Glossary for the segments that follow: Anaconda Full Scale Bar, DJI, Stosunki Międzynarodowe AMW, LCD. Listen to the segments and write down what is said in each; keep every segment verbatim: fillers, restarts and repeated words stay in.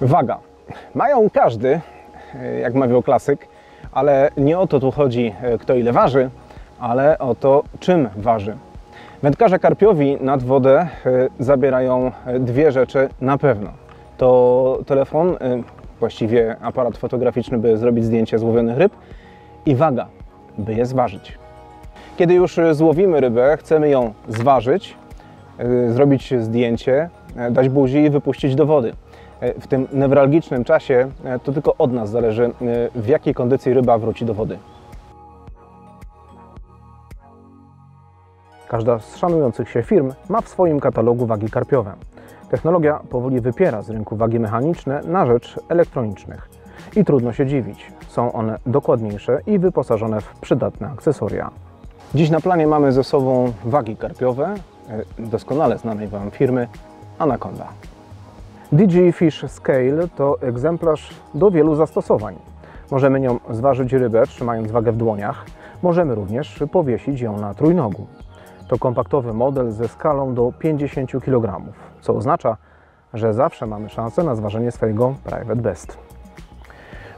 Waga. Mają każdy, jak mawiał klasyk, ale nie o to tu chodzi, kto ile waży, ale o to, czym waży. Wędkarze karpiowi nad wodę zabierają dwie rzeczy na pewno. To telefon, właściwie aparat fotograficzny, by zrobić zdjęcie złowionych ryb, i waga, by je zważyć. Kiedy już złowimy rybę, chcemy ją zważyć, zrobić zdjęcie, dać buzi i wypuścić do wody. W tym newralgicznym czasie to tylko od nas zależy, w jakiej kondycji ryba wróci do wody. Każda z szanujących się firm ma w swoim katalogu wagi karpiowe. Technologia powoli wypiera z rynku wagi mechaniczne na rzecz elektronicznych. I trudno się dziwić, są one dokładniejsze i wyposażone w przydatne akcesoria. Dziś na planie mamy ze sobą wagi karpiowe doskonale znanej Wam firmy Anaconda. D J I Fish Scale to egzemplarz do wielu zastosowań. Możemy nią zważyć rybę, trzymając wagę w dłoniach. Możemy również powiesić ją na trójnogu. To kompaktowy model ze skalą do pięćdziesięciu kilogramów, co oznacza, że zawsze mamy szansę na zważenie swojego private best.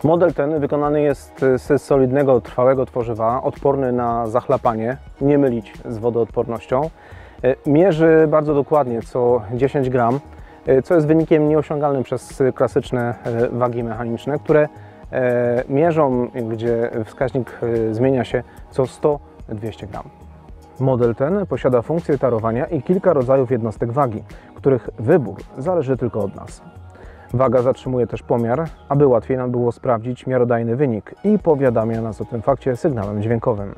Model ten wykonany jest z solidnego, trwałego tworzywa, odporny na zachlapanie, nie mylić z wodoodpornością. Mierzy bardzo dokładnie, co dziesięć gramów, co jest wynikiem nieosiągalnym przez klasyczne wagi mechaniczne, które mierzą, gdzie wskaźnik zmienia się co sto do dwustu gramów. Model ten posiada funkcję tarowania i kilka rodzajów jednostek wagi, których wybór zależy tylko od nas. Waga zatrzymuje też pomiar, aby łatwiej nam było sprawdzić miarodajny wynik i powiadamia nas o tym fakcie sygnałem dźwiękowym.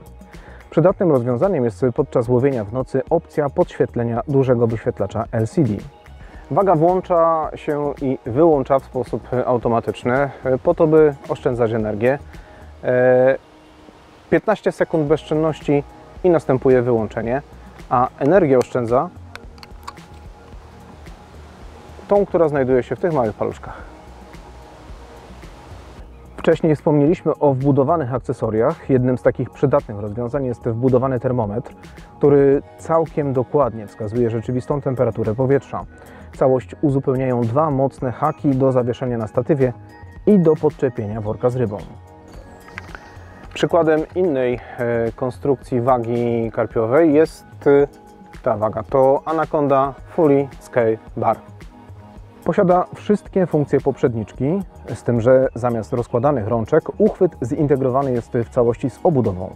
Przydatnym rozwiązaniem jest podczas łowienia w nocy opcja podświetlenia dużego wyświetlacza L C D. Waga włącza się i wyłącza w sposób automatyczny, po to, by oszczędzać energię. piętnaście sekund bezczynności i następuje wyłączenie, a energię oszczędza tą, która znajduje się w tych małych paluszkach. Wcześniej wspomnieliśmy o wbudowanych akcesoriach. Jednym z takich przydatnych rozwiązań jest wbudowany termometr, który całkiem dokładnie wskazuje rzeczywistą temperaturę powietrza. Całość uzupełniają dwa mocne haki do zawieszenia na statywie i do podczepienia worka z rybą. Przykładem innej konstrukcji wagi karpiowej jest ta waga. To Anaconda Full Scale Bar. Posiada wszystkie funkcje poprzedniczki, z tym, że zamiast rozkładanych rączek uchwyt zintegrowany jest w całości z obudową.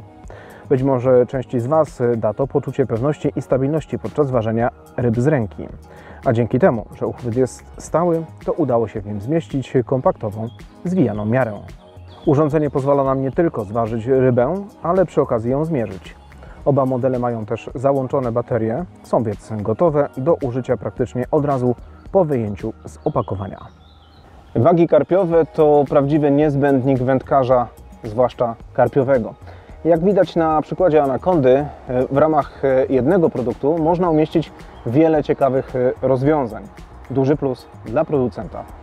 Być może części z Was da to poczucie pewności i stabilności podczas ważenia ryb z ręki. A dzięki temu, że uchwyt jest stały, to udało się w nim zmieścić kompaktową, zwijaną miarę. Urządzenie pozwala nam nie tylko zważyć rybę, ale przy okazji ją zmierzyć. Oba modele mają też załączone baterie, są więc gotowe do użycia praktycznie od razu po wyjęciu z opakowania. Wagi karpiowe to prawdziwy niezbędnik wędkarza, zwłaszcza karpiowego. Jak widać na przykładzie Anacondy, w ramach jednego produktu można umieścić wiele ciekawych rozwiązań. Duży plus dla producenta.